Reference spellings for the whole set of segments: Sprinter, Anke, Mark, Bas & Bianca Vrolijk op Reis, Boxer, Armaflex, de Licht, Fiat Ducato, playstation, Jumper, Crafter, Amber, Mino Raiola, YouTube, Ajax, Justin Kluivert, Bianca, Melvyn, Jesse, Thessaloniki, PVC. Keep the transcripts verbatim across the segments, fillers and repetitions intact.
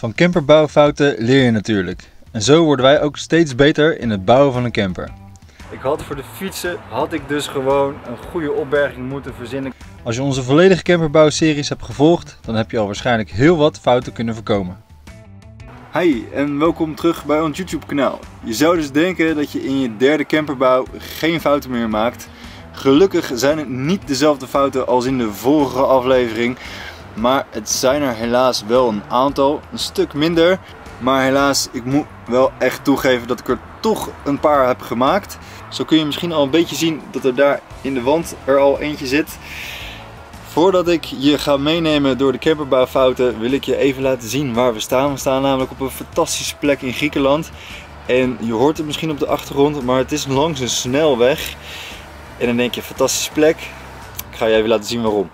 Van camperbouwfouten leer je natuurlijk. En zo worden wij ook steeds beter in het bouwen van een camper. Ik had voor de fietsen had ik dus gewoon een goede opberging moeten verzinnen. Als je onze volledige camperbouwseries hebt gevolgd, dan heb je al waarschijnlijk heel wat fouten kunnen voorkomen. Hi en welkom terug bij ons YouTube kanaal. Je zou dus denken dat je in je derde camperbouw geen fouten meer maakt. Gelukkig zijn het niet dezelfde fouten als in de vorige aflevering. Maar het zijn er helaas wel een aantal, een stuk minder. Maar helaas, ik moet wel echt toegeven dat ik er toch een paar heb gemaakt. Zo kun je misschien al een beetje zien dat er daar in de wand er al eentje zit. Voordat ik je ga meenemen door de camperbouwfouten wil ik je even laten zien waar we staan. We staan namelijk op een fantastische plek in Griekenland. En je hoort het misschien op de achtergrond, maar het is langs een snelweg. En dan denk je, fantastische plek. Ik ga je even laten zien waarom.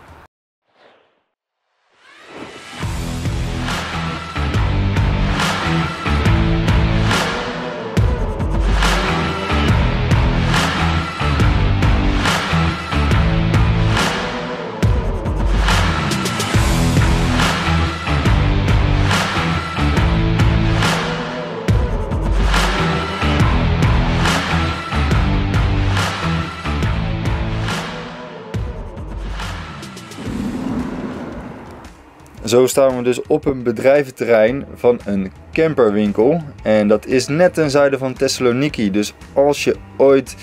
Zo staan we dus op een bedrijventerrein van een camperwinkel. En dat is net ten zuiden van Thessaloniki. Dus als je ooit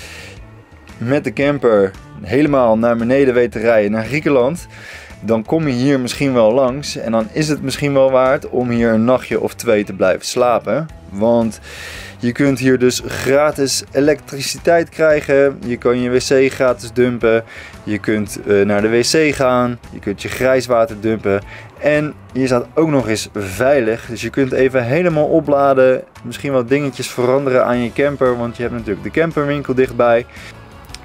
met de camper helemaal naar beneden weet te rijden, naar Griekenland, dan kom je hier misschien wel langs. En dan is het misschien wel waard om hier een nachtje of twee te blijven slapen. Want je kunt hier dus gratis elektriciteit krijgen. Je kan je wc gratis dumpen. Je kunt uh, naar de wc gaan. Je kunt je grijswater dumpen. En je staat ook nog eens veilig. Dus je kunt even helemaal opladen. Misschien wat dingetjes veranderen aan je camper. Want je hebt natuurlijk de camperwinkel dichtbij.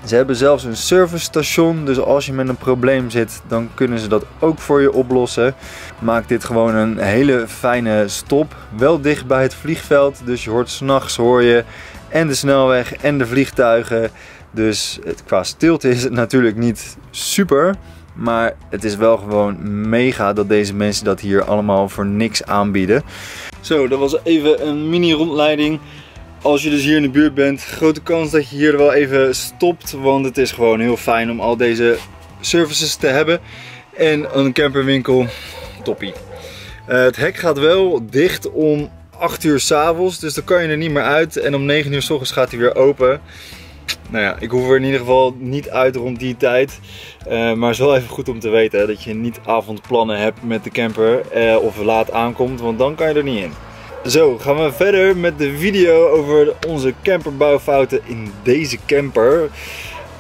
Ze hebben zelfs een servicestation, dus als je met een probleem zit, dan kunnen ze dat ook voor je oplossen. Maakt dit gewoon een hele fijne stop. Wel dicht bij het vliegveld, dus je hoort 's nachts hoor je en de snelweg en de vliegtuigen. Dus het, qua stilte is het natuurlijk niet super, maar het is wel gewoon mega dat deze mensen dat hier allemaal voor niks aanbieden. Zo, dat was even een mini rondleiding. Als je dus hier in de buurt bent, grote kans dat je hier wel even stopt, want het is gewoon heel fijn om al deze services te hebben. En een camperwinkel, toppie. Uh, het hek gaat wel dicht om acht uur 's avonds, dus dan kan je er niet meer uit. En om negen uur 's ochtends gaat hij weer open. Nou ja, ik hoef er in ieder geval niet uit rond die tijd. Uh, maar het is wel even goed om te weten hè, dat je niet avondplannen hebt met de camper uh, of laat aankomt, want dan kan je er niet in. Zo, gaan we verder met de video over onze camperbouwfouten in deze camper.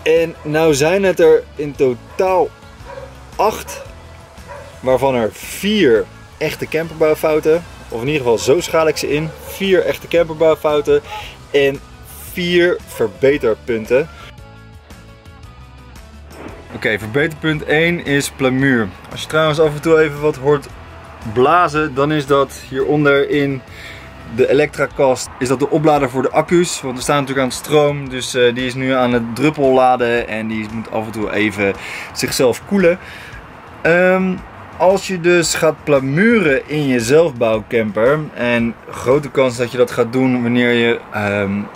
En nou zijn het er in totaal acht, waarvan er vier echte camperbouwfouten. Of in ieder geval zo schaal ik ze in. Vier echte camperbouwfouten en vier verbeterpunten. Oké, okay, verbeterpunt één is plamuur. Als je trouwens af en toe even wat hoort blazen, dan is dat hieronder in de elektrakast is dat de oplader voor de accu's, want we staan natuurlijk aan het stroom, dus uh, die is nu aan het druppelladen en die moet af en toe even zichzelf koelen. Um, als je dus gaat plamuren in je zelfbouwcamper, en grote kans dat je dat gaat doen wanneer je um,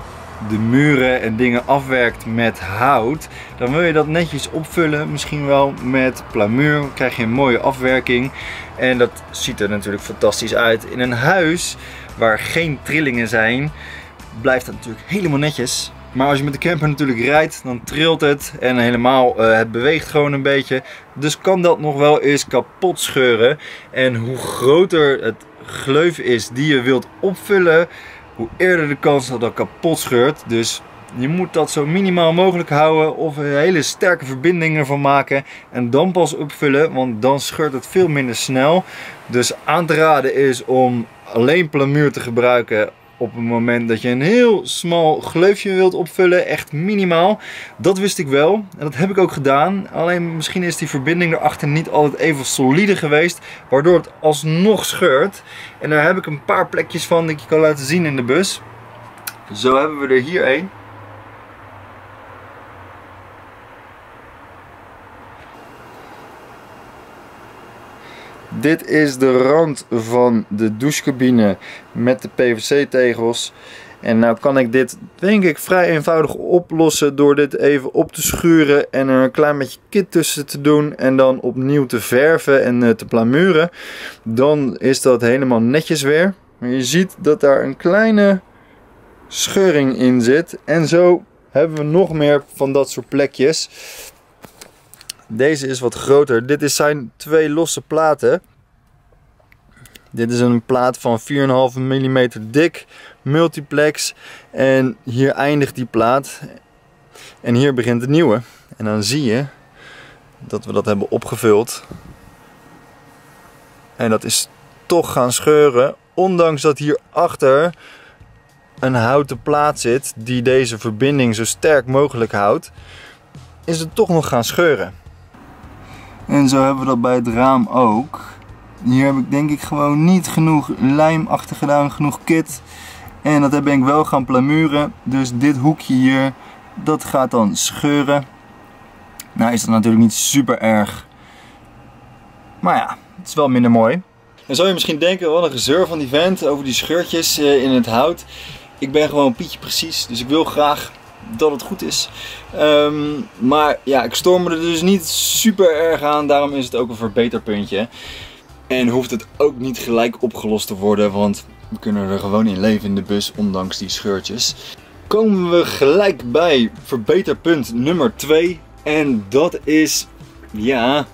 de muren en dingen afwerkt met hout, dan wil je dat netjes opvullen, misschien wel met plamuur, dan krijg je een mooie afwerking. En dat ziet er natuurlijk fantastisch uit. In een huis waar geen trillingen zijn, blijft dat natuurlijk helemaal netjes. Maar als je met de camper natuurlijk rijdt, dan trilt het en helemaal uh, het beweegt gewoon een beetje. Dus kan dat nog wel eens kapot scheuren. En hoe groter het gleuf is die je wilt opvullen, hoe eerder de kans dat dat kapot scheurt. Dus je moet dat zo minimaal mogelijk houden of een hele sterke verbinding ervan maken en dan pas opvullen, want dan scheurt het veel minder snel. Dus aan te raden is om alleen plamuur te gebruiken op het moment dat je een heel smal gleufje wilt opvullen, echt minimaal. Dat wist ik wel en dat heb ik ook gedaan, alleen misschien is die verbinding erachter niet altijd even solide geweest, waardoor het alsnog scheurt. En daar heb ik een paar plekjes van die ik je kan laten zien in de bus. Zo hebben we er hier één. Dit is de rand van de douchecabine met de P V C tegels. En nou kan ik dit denk ik vrij eenvoudig oplossen door dit even op te schuren en er een klein beetje kit tussen te doen en dan opnieuw te verven en te plamuren. Dan is dat helemaal netjes weer. Maar je ziet dat daar een kleine scheuring in zit en zo hebben we nog meer van dat soort plekjes. Deze is wat groter. Dit zijn twee losse platen. Dit is een plaat van vier komma vijf millimeter dik, multiplex. En hier eindigt die plaat. En hier begint de nieuwe. En dan zie je dat we dat hebben opgevuld. En dat is toch gaan scheuren. Ondanks dat hierachter een houten plaat zit die deze verbinding zo sterk mogelijk houdt, is het toch nog gaan scheuren. En zo hebben we dat bij het raam ook. Hier heb ik denk ik gewoon niet genoeg lijm achter gedaan, genoeg kit. En dat ben ik wel gaan plamuren. Dus dit hoekje hier, dat gaat dan scheuren. Nou is dat natuurlijk niet super erg. Maar ja, het is wel minder mooi. Dan zou je misschien denken, wat een gezeur van die vent over die scheurtjes in het hout. Ik ben gewoon Pietje precies, dus ik wil graag dat het goed is. Um, maar ja, ik stoor me er dus niet super erg aan, daarom is het ook een verbeterpuntje. En hoeft het ook niet gelijk opgelost te worden, want we kunnen er gewoon in leven in de bus, ondanks die scheurtjes. Komen we gelijk bij verbeterpunt nummer twee. En dat is, ja,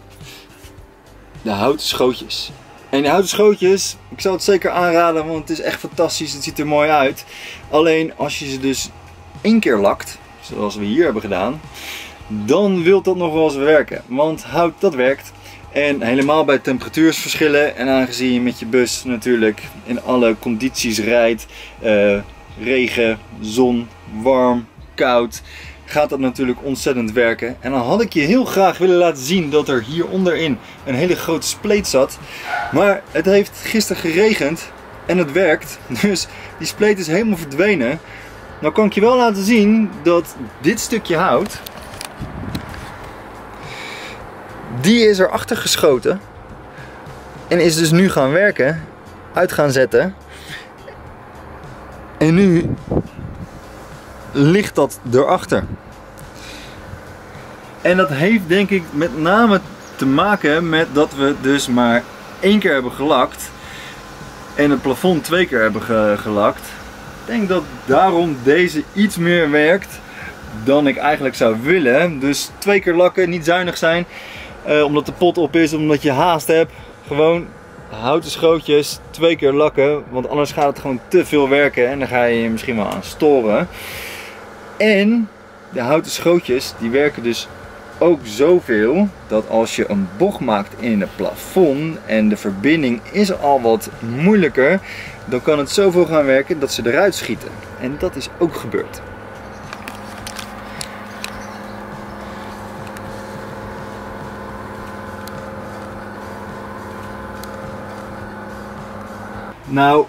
de houten schootjes. En de houten schootjes, ik zou het zeker aanraden, want het is echt fantastisch, het ziet er mooi uit. Alleen als je ze dus één keer lakt, zoals we hier hebben gedaan, dan wil dat nog wel eens werken. Want hout, dat werkt. En helemaal bij temperatuursverschillen en aangezien je met je bus natuurlijk in alle condities rijdt, uh, regen, zon, warm, koud, gaat dat natuurlijk ontzettend werken. En dan had ik je heel graag willen laten zien dat er hier onderin een hele grote spleet zat. Maar het heeft gisteren geregend en het werkt. Dus die spleet is helemaal verdwenen. Nou kan ik je wel laten zien dat dit stukje hout, die is erachter geschoten en is dus nu gaan werken, uit gaan zetten. En nu ligt dat erachter. En dat heeft denk ik met name te maken met dat we dus maar één keer hebben gelakt en het plafond twee keer hebben ge gelakt. Ik denk dat daarom deze iets meer werkt dan ik eigenlijk zou willen. Dus twee keer lakken, niet zuinig zijn. Uh, omdat de pot op is, omdat je haast hebt. Gewoon houten schootjes, twee keer lakken. Want anders gaat het gewoon te veel werken en dan ga je je misschien wel aan storen. En de houten schootjes die werken dus ook zoveel dat als je een bocht maakt in het plafond en de verbinding is al wat moeilijker, dan kan het zoveel gaan werken dat ze eruit schieten. En dat is ook gebeurd. Nou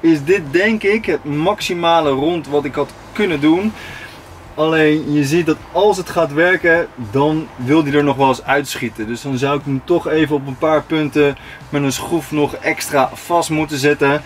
is dit denk ik het maximale rond wat ik had kunnen doen. Alleen je ziet dat als het gaat werken, dan wil die er nog wel eens uitschieten. Dus dan zou ik hem toch even op een paar punten met een schroef nog extra vast moeten zetten.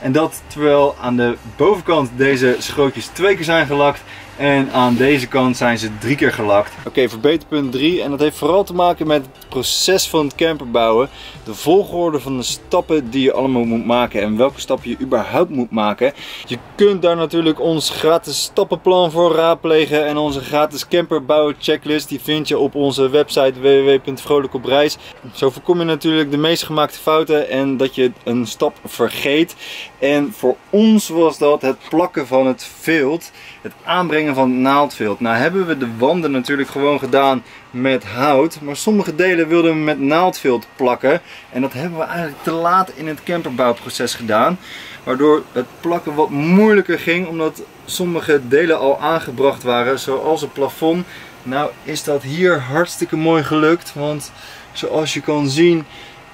En dat terwijl aan de bovenkant deze schootjes twee keer zijn gelakt. En aan deze kant zijn ze drie keer gelakt. Oké, okay, verbeterpunt drie. En dat heeft vooral te maken met het proces van het camperbouwen. De volgorde van de stappen die je allemaal moet maken. En welke stap je überhaupt moet maken. Je kunt daar natuurlijk ons gratis stappenplan voor raadplegen. En onze gratis camperbouwen checklist. Die vind je op onze website w w w punt vrolijk op reis. Zo voorkom je natuurlijk de meest gemaakte fouten. En dat je een stap vergeet. En voor ons was dat het plakken van het veld. Het aanbrengen van het naaldveld. Nou hebben we de wanden natuurlijk gewoon gedaan met hout, maar sommige delen wilden we met naaldveld plakken en dat hebben we eigenlijk te laat in het camperbouwproces gedaan, waardoor het plakken wat moeilijker ging omdat sommige delen al aangebracht waren, zoals het plafond. Nou is dat hier hartstikke mooi gelukt, want zoals je kan zien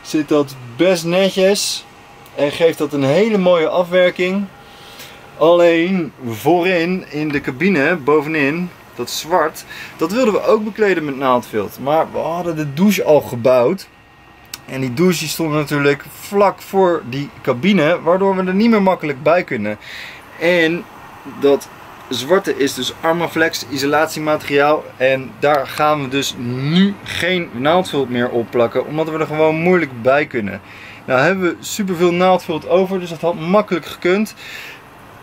zit dat best netjes en geeft dat een hele mooie afwerking. Alleen voorin, in de cabine, bovenin, dat zwart, dat wilden we ook bekleden met naaldveld. Maar we hadden de douche al gebouwd. En die douche stond natuurlijk vlak voor die cabine, waardoor we er niet meer makkelijk bij kunnen. En dat zwarte is dus Armaflex isolatiemateriaal. En daar gaan we dus nu geen naaldvuld meer op plakken, omdat we er gewoon moeilijk bij kunnen. Nou hebben we superveel naaldvuld over, dus dat had makkelijk gekund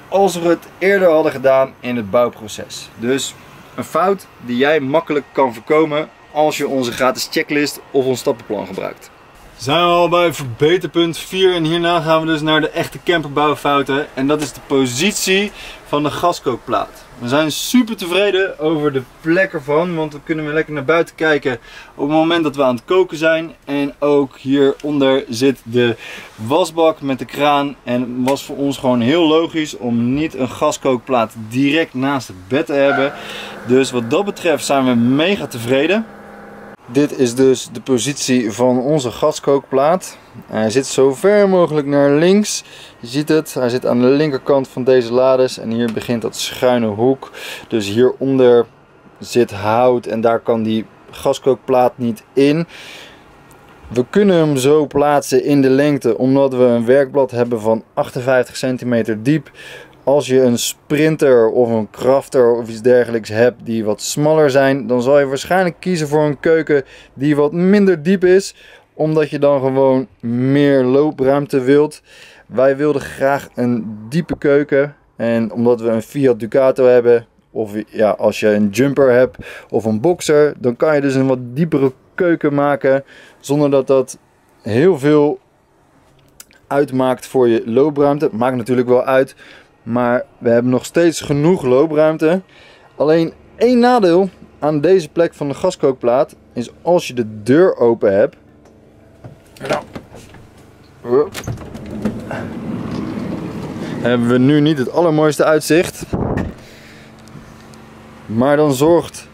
als we het eerder hadden gedaan in het bouwproces. Dus een fout die jij makkelijk kan voorkomen als je onze gratis checklist of ons stappenplan gebruikt. Zijn we al bij verbeterpunt vier en hierna gaan we dus naar de echte camperbouwfouten. En dat is de positie van de gaskookplaat. We zijn super tevreden over de plek ervan, want dan kunnen we lekker naar buiten kijken op het moment dat we aan het koken zijn. En ook hieronder zit de wasbak met de kraan. En het was voor ons gewoon heel logisch om niet een gaskookplaat direct naast het bed te hebben. Dus wat dat betreft zijn we mega tevreden. Dit is dus de positie van onze gaskookplaat. Hij zit zo ver mogelijk naar links. Je ziet het, hij zit aan de linkerkant van deze lades. En hier begint dat schuine hoek. Dus hieronder zit hout en daar kan die gaskookplaat niet in. We kunnen hem zo plaatsen in de lengte, omdat we een werkblad hebben van achtenvijftig centimeter diep. Als je een Sprinter of een Crafter of iets dergelijks hebt die wat smaller zijn, dan zal je waarschijnlijk kiezen voor een keuken die wat minder diep is, omdat je dan gewoon meer loopruimte wilt. Wij wilden graag een diepe keuken en omdat we een Fiat Ducato hebben, of ja, als je een Jumper hebt of een Boxer, dan kan je dus een wat diepere keuken maken zonder dat dat heel veel uitmaakt voor je loopruimte. Maakt natuurlijk wel uit. Maar we hebben nog steeds genoeg loopruimte. Alleen één nadeel aan deze plek van de gaskookplaat is als je de deur open hebt. Nou. Hebben we nu niet het allermooiste uitzicht. Maar dan zorgt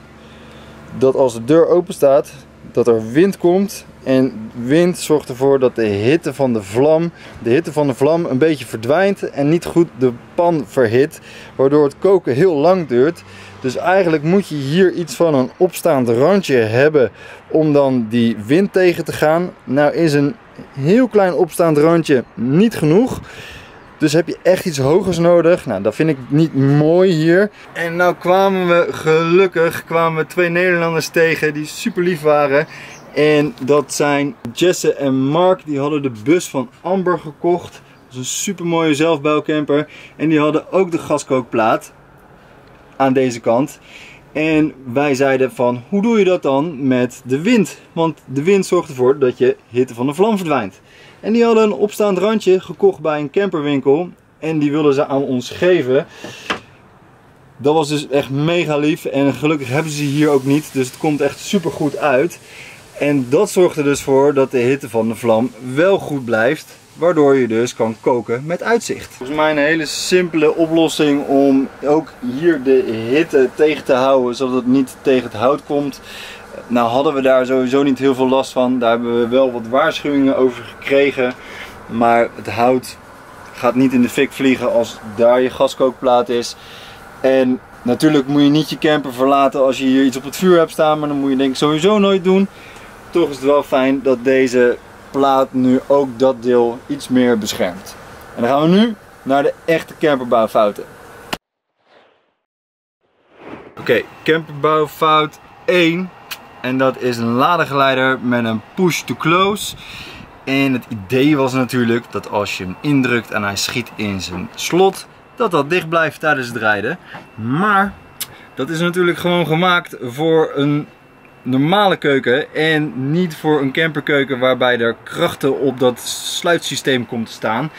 dat als de deur open staat, dat er wind komt. En wind zorgt ervoor dat de hitte van de vlam, de hitte van de vlam een beetje verdwijnt en niet goed de pan verhit. Waardoor het koken heel lang duurt. Dus eigenlijk moet je hier iets van een opstaand randje hebben om dan die wind tegen te gaan. Nou is een heel klein opstaand randje niet genoeg. Dus heb je echt iets hogers nodig. Nou, dat vind ik niet mooi hier. En nou kwamen we gelukkig kwamen we twee Nederlanders tegen die super lief waren. En dat zijn Jesse en Mark. Die hadden de bus van Amber gekocht. Dat is een super mooie zelfbouwcamper. En die hadden ook de gaskookplaat aan deze kant. En wij zeiden van, hoe doe je dat dan met de wind? Want de wind zorgt ervoor dat je hitte van de vlam verdwijnt. En die hadden een opstaand randje gekocht bij een camperwinkel. En die wilden ze aan ons geven. Dat was dus echt mega lief. En gelukkig hebben ze hier ook niet. Dus het komt echt super goed uit. En dat zorgt er dus voor dat de hitte van de vlam wel goed blijft. Waardoor je dus kan koken met uitzicht. Volgens mij een hele simpele oplossing om ook hier de hitte tegen te houden. Zodat het niet tegen het hout komt. Nou hadden we daar sowieso niet heel veel last van. Daar hebben we wel wat waarschuwingen over gekregen. Maar het hout gaat niet in de fik vliegen als daar je gaskookplaat is. En natuurlijk moet je niet je camper verlaten als je hier iets op het vuur hebt staan. Maar dan moet je denk ik sowieso nooit doen. Toch is het wel fijn dat deze plaat nu ook dat deel iets meer beschermt. En dan gaan we nu naar de echte camperbouwfouten. Oké, okay, camperbouwfout één. En dat is een ladegeleider met een push to close. En het idee was natuurlijk dat als je hem indrukt en hij schiet in zijn slot, dat dat dicht blijft tijdens het rijden. Maar dat is natuurlijk gewoon gemaakt voor een normale keuken en niet voor een camperkeuken waarbij er krachten op dat sluitsysteem komt te staan.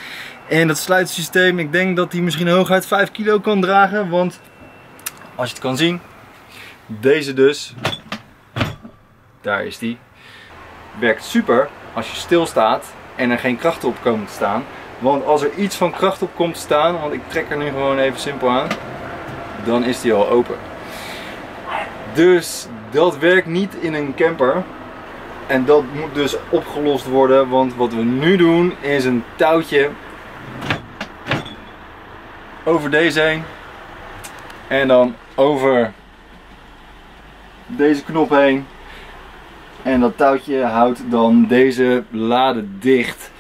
En dat sluitsysteem, ik denk dat die misschien hooguit vijf kilo kan dragen, want als je het kan zien, deze dus, daar is die, werkt super als je stilstaat en er geen krachten op komen te staan. Want als er iets van kracht op komt te staan, want ik trek er nu gewoon even simpel aan, dan is die al open. Dus dat werkt niet in een camper. En dat moet dus opgelost worden, want wat we nu doen is een touwtje over deze heen. En dan over deze knop heen. En dat touwtje houdt dan deze lade dicht.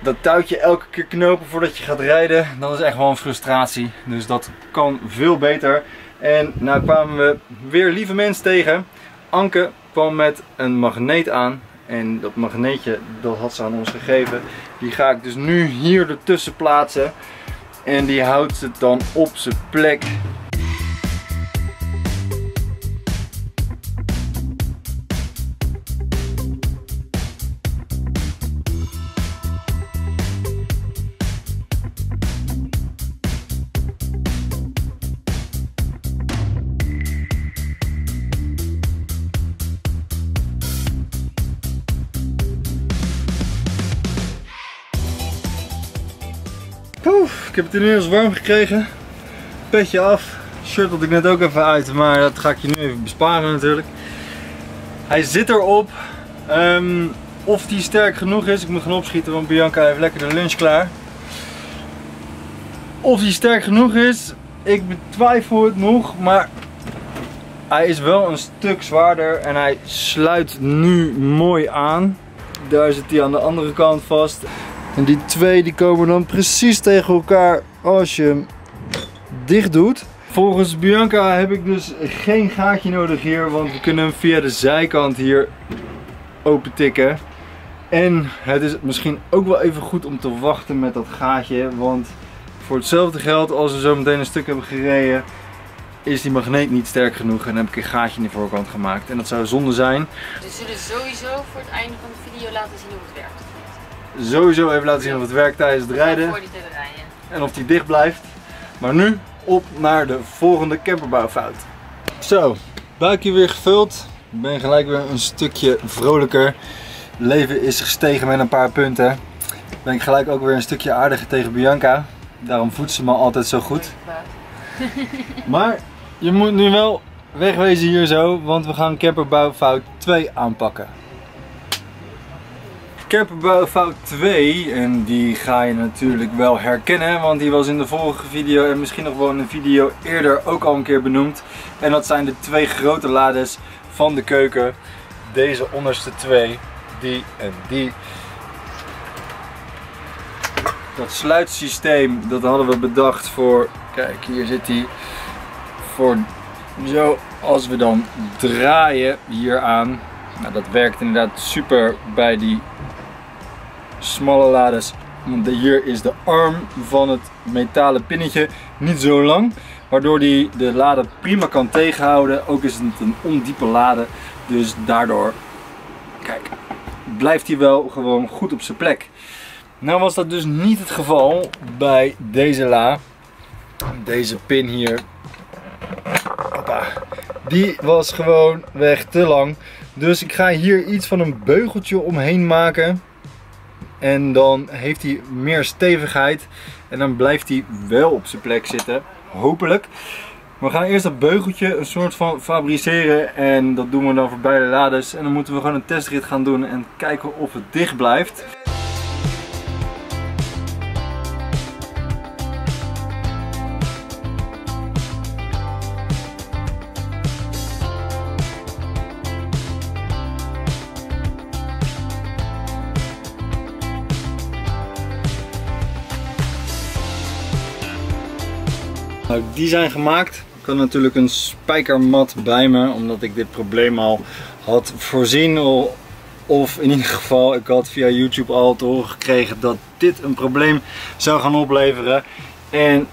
Dat touwtje elke keer knopen voordat je gaat rijden, dat is echt wel een frustratie. Dus dat kan veel beter. En nou kwamen we weer lieve mensen tegen. Anke kwam met een magneet aan. En dat magneetje, dat had ze aan ons gegeven. Die ga ik dus nu hier ertussen plaatsen. En die houdt het dan op zijn plek. Oef, ik heb het inmiddels warm gekregen, petje af, shirt had ik net ook even uit, maar dat ga ik je nu even besparen natuurlijk. Hij zit erop, um, of die sterk genoeg is, ik moet gaan opschieten want Bianca heeft lekker de lunch klaar. Of die sterk genoeg is, ik betwijfel het nog, maar hij is wel een stuk zwaarder en hij sluit nu mooi aan. Daar zit hij aan de andere kant vast. En die twee die komen dan precies tegen elkaar als je hem dicht doet. Volgens Bianca heb ik dus geen gaatje nodig hier, want we kunnen hem via de zijkant hier open tikken. En het is misschien ook wel even goed om te wachten met dat gaatje, want voor hetzelfde geld als we zo meteen een stuk hebben gereden, is die magneet niet sterk genoeg en heb ik een gaatje in de voorkant gemaakt. En dat zou zonde zijn. We zullen sowieso voor het einde van de video laten zien hoe het werkt. Sowieso even laten zien of het werkt tijdens het rijden en of die dicht blijft. Maar nu op naar de volgende camperbouwfout. Zo, buikje weer gevuld. Ik ben gelijk weer een stukje vrolijker. Leven is gestegen met een paar punten. Ben ik gelijk ook weer een stukje aardiger tegen Bianca. Daarom voedt ze me altijd zo goed. Maar je moet nu wel wegwezen hier zo, want we gaan camperbouwfout twee aanpakken. Camperbouwfout twee, en die ga je natuurlijk wel herkennen, want die was in de vorige video en misschien nog wel in een video eerder ook al een keer benoemd. En dat zijn de twee grote lades van de keuken. Deze onderste twee, die en die. Dat sluitsysteem, dat hadden we bedacht voor, kijk hier zit die, voor zo als we dan draaien hieraan. Nou, dat werkt inderdaad super bij die smalle lades. Want hier is de arm van het metalen pinnetje niet zo lang, waardoor die de lade prima kan tegenhouden. Ook is het een ondiepe lade, dus daardoor, kijk, blijft hij wel gewoon goed op zijn plek. Nou was dat dus niet het geval bij deze la. Deze pin hier, hoppa, die was gewoon weg te lang. Dus ik ga hier iets van een beugeltje omheen maken. En dan heeft hij meer stevigheid. En dan blijft hij wel op zijn plek zitten. Hopelijk. We gaan eerst dat beugeltje een soort van fabriceren. En dat doen we dan voor beide lades. En dan moeten we gewoon een testrit gaan doen. En kijken of het dicht blijft. Nou, die zijn gemaakt. Ik had natuurlijk een spijkermat bij me, omdat ik dit probleem al had voorzien. Of in ieder geval, ik had via YouTube al te horen gekregen dat dit een probleem zou gaan opleveren. En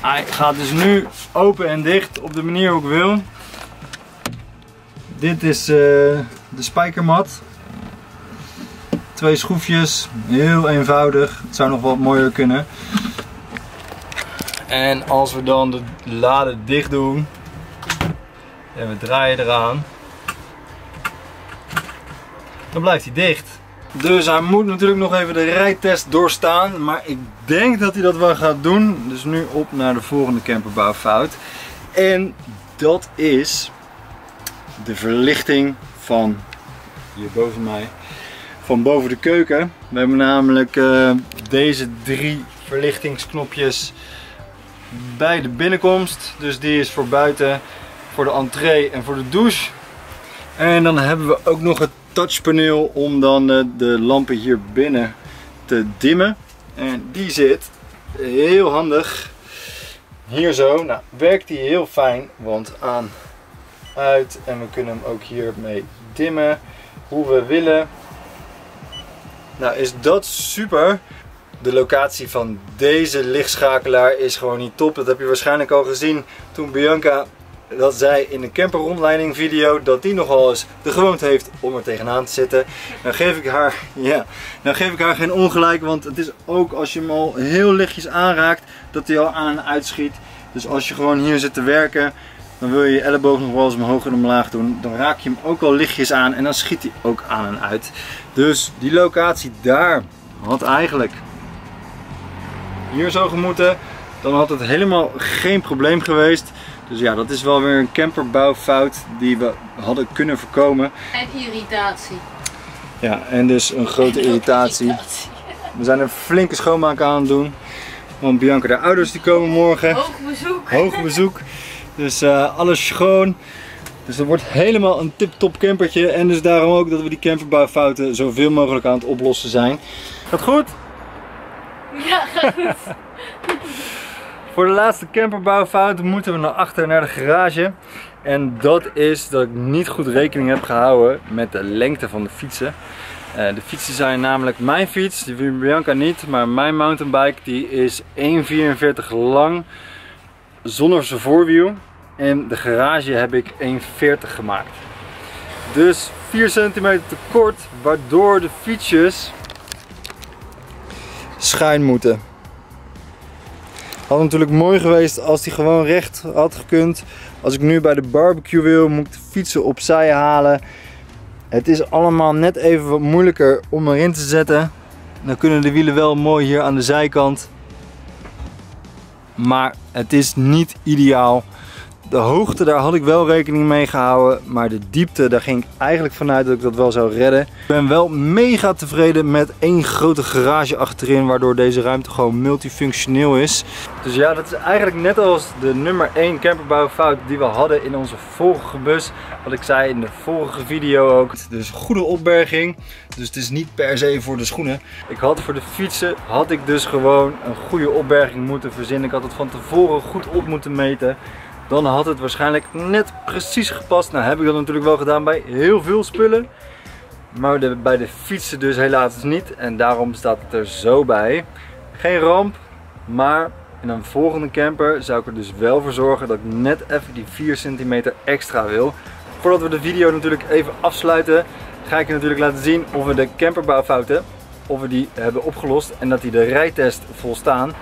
hij gaat dus nu open en dicht op de manier hoe ik wil. Dit is uh, de spijkermat. Twee schroefjes, heel eenvoudig. Het zou nog wat mooier kunnen. En als we dan de lade dicht doen en we draaien eraan, dan blijft hij dicht. Dus hij moet natuurlijk nog even de rijtest doorstaan, maar ik denk dat hij dat wel gaat doen. Dus nu op naar de volgende camperbouwfout. En dat is de verlichting van hier boven mij, van boven de keuken. We hebben namelijk uh, deze drie verlichtingsknopjes bij de binnenkomst, dus die is voor buiten, voor de entree en voor de douche. En dan hebben we ook nog het touchpaneel om dan de lampen hier binnen te dimmen. En die zit heel handig hier zo. Nou, werkt die heel fijn, want aan, uit, en we kunnen hem ook hiermee dimmen hoe we willen. Nou, is dat super. De locatie van deze lichtschakelaar is gewoon niet top. Dat heb je waarschijnlijk al gezien toen Bianca dat zei in de camper rondleiding video, dat die nogal eens de gewoonte heeft om er tegenaan te zitten. Dan geef ik haar, ja, dan geef ik haar geen ongelijk, want het is ook als je hem al heel lichtjes aanraakt dat hij al aan en uitschiet. Dus als je gewoon hier zit te werken, dan wil je je elleboog nog wel eens omhoog en omlaag doen. Dan raak je hem ook al lichtjes aan en dan schiet hij ook aan en uit. Dus die locatie daar had eigenlijk hier zo gemoeten. Dan had het helemaal geen probleem geweest. Dus ja, dat is wel weer een camperbouwfout die we hadden kunnen voorkomen. En irritatie. Ja, en dus een grote irritatie. irritatie. We zijn een flinke schoonmaak aan het doen. Want Bianca, de ouders die komen morgen. Hoog bezoek. Hoog bezoek. Dus uh, alles schoon. Dus dat wordt helemaal een tip-top campertje. En dus daarom ook dat we die camperbouwfouten zoveel mogelijk aan het oplossen zijn. Gaat goed? Ja, gaat goed. Voor de laatste camperbouwfout moeten we naar achter naar de garage. En dat is dat ik niet goed rekening heb gehouden met de lengte van de fietsen. Uh, de fietsen zijn namelijk mijn fiets, die van Bianca niet, maar mijn mountainbike die is één vierenveertig lang zonder zijn voorwiel. En de garage heb ik één veertig gemaakt. Dus vier centimeter te kort, waardoor de fietsjes schuin moeten. Had natuurlijk mooi geweest als hij gewoon recht had gekund. Als ik nu bij de barbecue wil, moet ik de fietsen opzij halen. Het is allemaal net even wat moeilijker om erin te zetten. Dan kunnen de wielen wel mooi hier aan de zijkant. Maar het is niet ideaal. De hoogte, daar had ik wel rekening mee gehouden. Maar de diepte, daar ging ik eigenlijk vanuit dat ik dat wel zou redden. Ik ben wel mega tevreden met één grote garage achterin. Waardoor deze ruimte gewoon multifunctioneel is. Dus ja, dat is eigenlijk net als de nummer één camperbouwfout die we hadden in onze vorige bus. Wat ik zei in de vorige video ook. Dus goede opberging. Dus het is niet per se voor de schoenen. Ik had voor de fietsen, had ik dus gewoon een goede opberging moeten verzinnen. Ik had het van tevoren goed op moeten meten. Dan had het waarschijnlijk net precies gepast. Nou heb ik dat natuurlijk wel gedaan bij heel veel spullen. Maar de, bij de fietsen dus helaas niet. En daarom staat het er zo bij. Geen ramp. Maar in een volgende camper zou ik er dus wel voor zorgen dat ik net even die vier centimeter extra wil. Voordat we de video natuurlijk even afsluiten, ga ik je natuurlijk laten zien of we de camperbouwfouten, of we die hebben opgelost. En dat die de rijtest volstaan.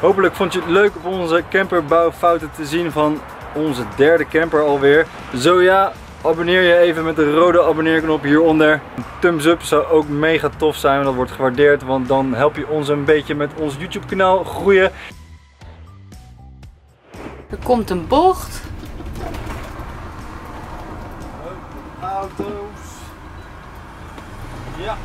Hopelijk vond je het leuk om onze camperbouwfouten te zien van onze derde camper alweer. Zo ja, abonneer je even met de rode abonneerknop hieronder. Een thumbs up zou ook mega tof zijn, want dat wordt gewaardeerd. Want dan help je ons een beetje met ons YouTube kanaal groeien. Er komt een bocht. Auto's. Ja.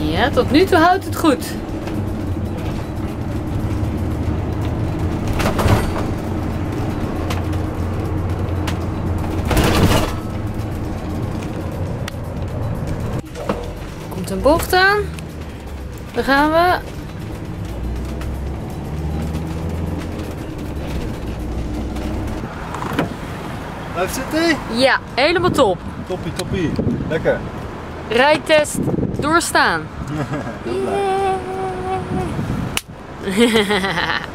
Ja, tot nu toe houdt het goed. Komt een bocht aan. Daar gaan we. Blijf zitten? Ja, helemaal top. Toppie, toppie. Lekker. Rijtest doorstaan. Heel blij.